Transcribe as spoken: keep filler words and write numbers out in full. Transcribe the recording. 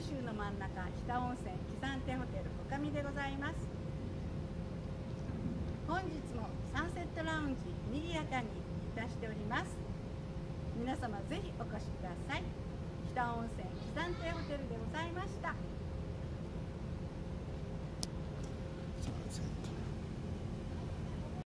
九州の真ん中、日田温泉喜山亭ホテルおかみでございます。本日もサンセットラウンジにぎやかにいたしております。皆様ぜひお越しください。日田温泉喜山亭ホテルでございました。